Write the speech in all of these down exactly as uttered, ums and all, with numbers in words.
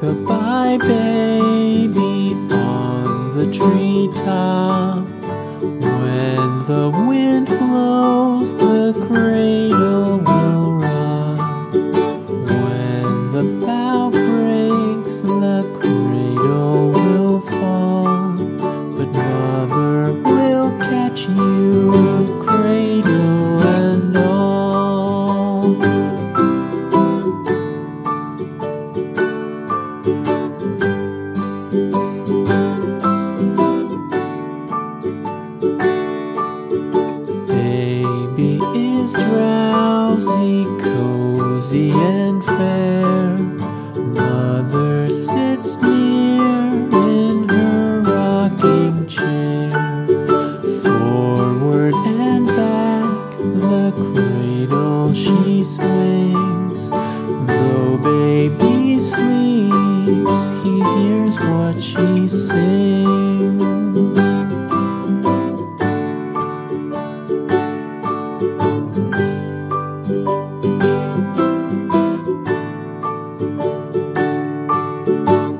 Rock a bye baby on the treetop. When the wind blows, the cradle will rock. When the bough breaks, the cradle will fall. But mother will catch you, cradle and all. Baby is drowsy, cozy and fair. Mother sits near in her rocking chair. Forward and back, the cradle she swings. Though baby sleeps, he hears what she sings.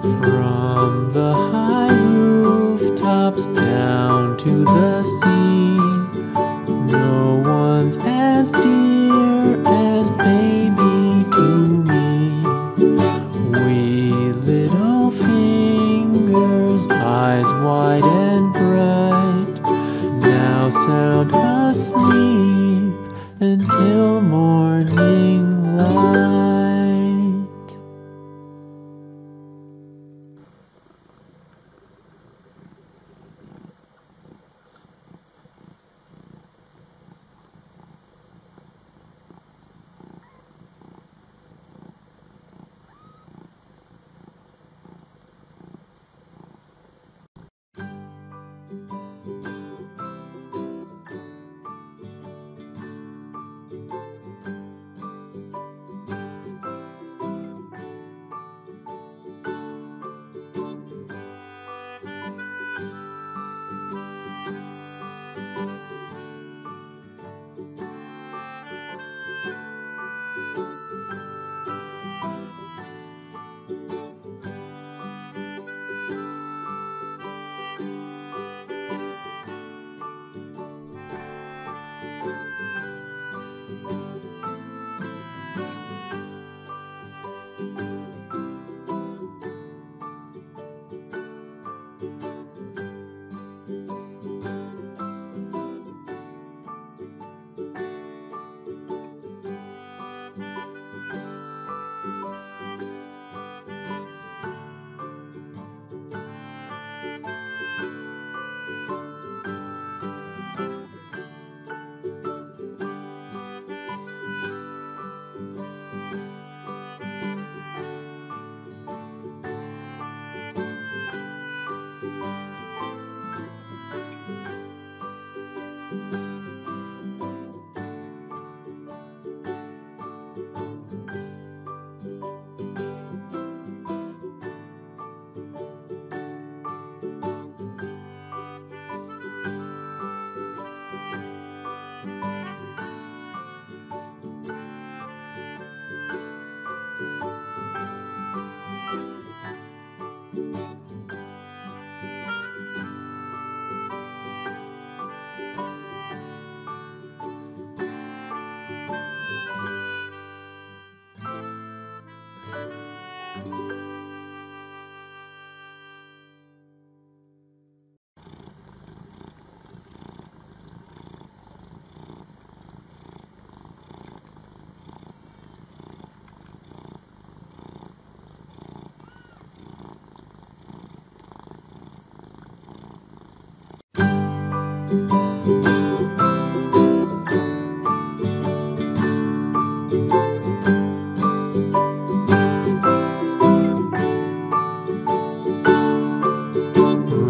From the high rooftops down to the sea, no one's as dear as baby to me. Wee little fingers, eyes wide and bright, now sound asleep until morning light.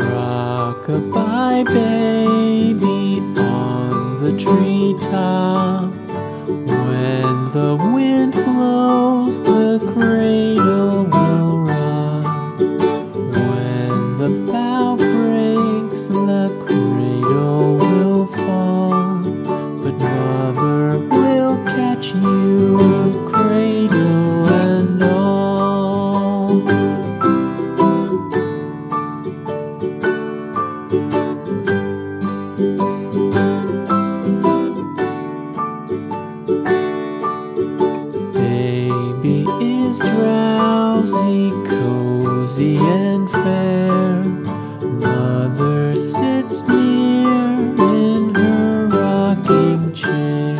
Rock a bye baby on the treetop. When the wind blows, the cradle will rock. When the bough breaks, the cradle will fall. But mother will catch you, cradle and all. is drowsy, cozy and fair. Mother sits near in her rocking chair.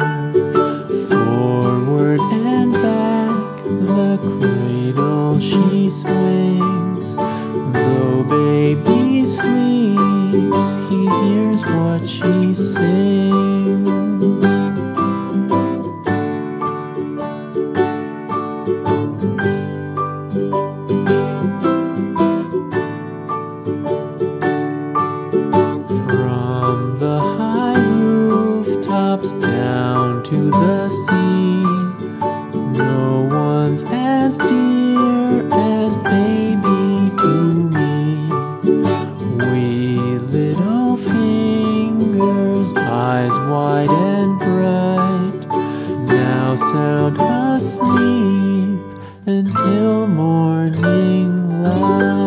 Forward and back the cradle she swings. Though baby sleeps, he hears what she sings. From the high rooftops down to the sea, no one's as dear as baby to me. Wee little fingers, eyes wide and bright, now sound asleep until morning light.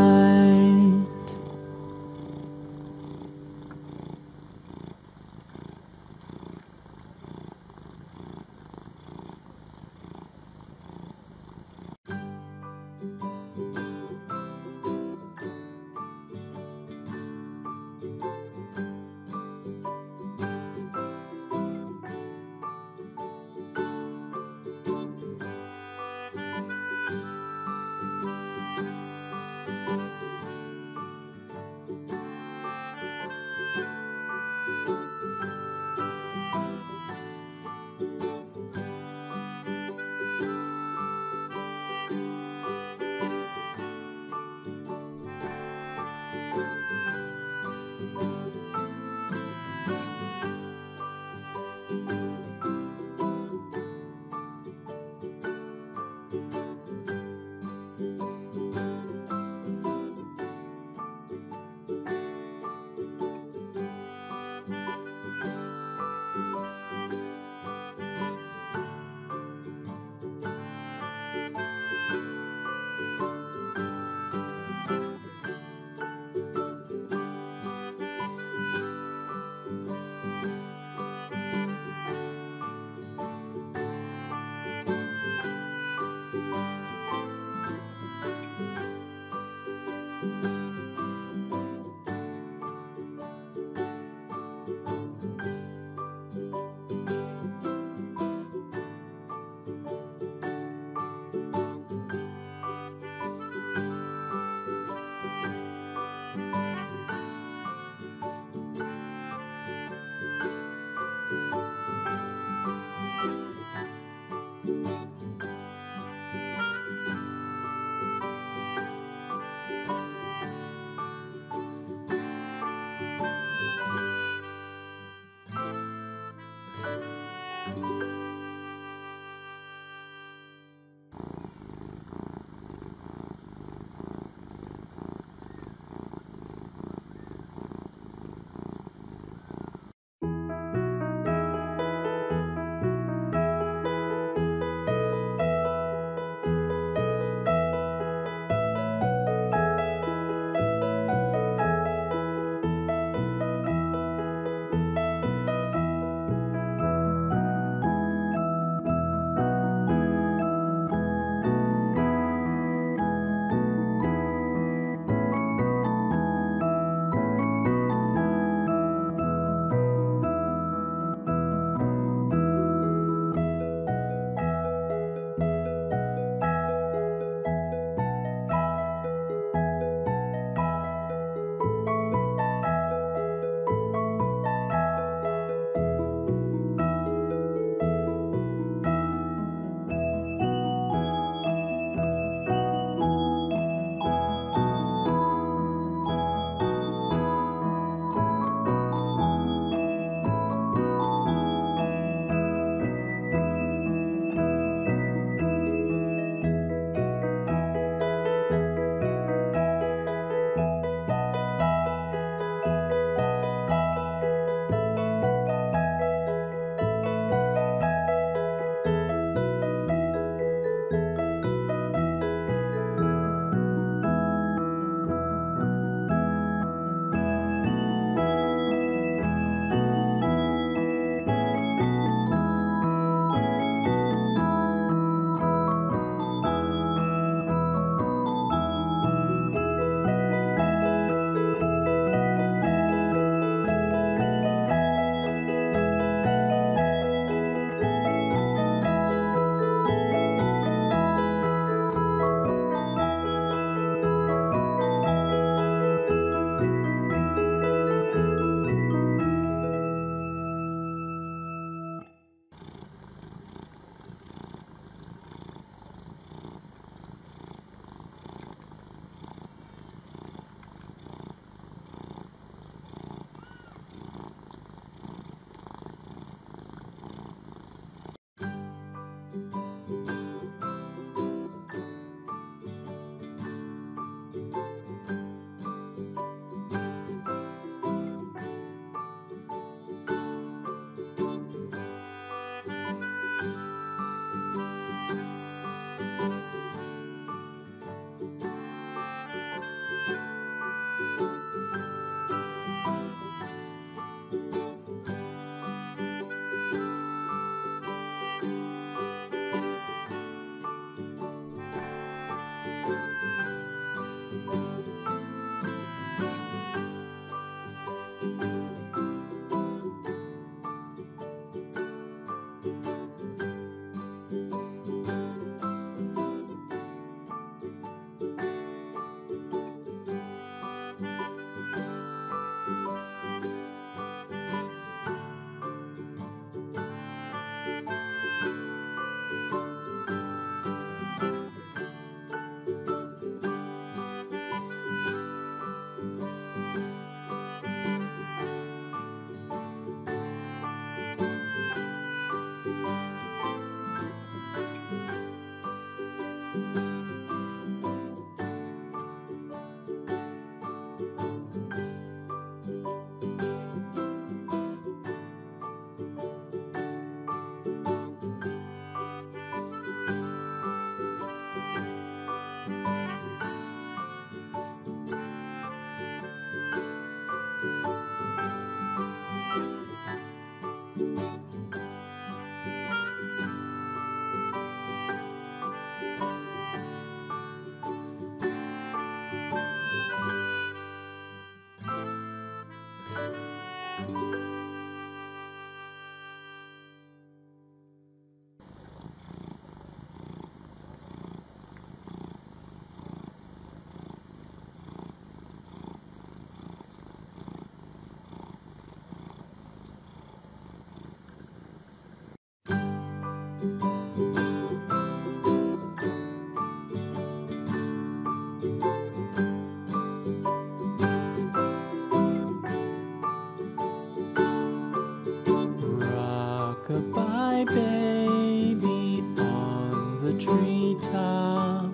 Baby on the treetop,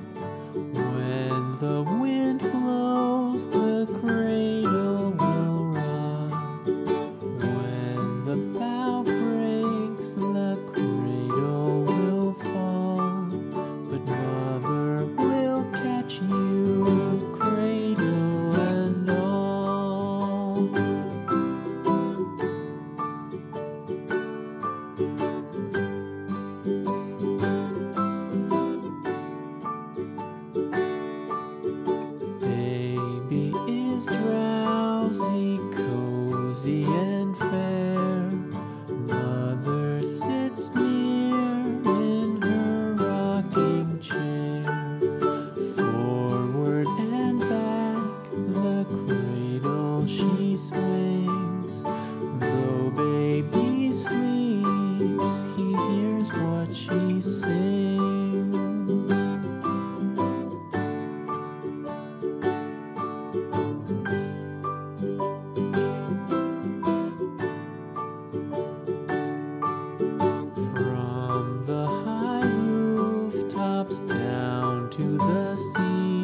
when the wind blows, the cradle will rock. When the bough breaks, the cradle will fall, but mother will catch you, cradle and all. Drowsy, cozy and fair, mother sits near in her rocking chair. Forward and back the cradle she swings, though baby sleeps, he hears what she sings. Down to the sea,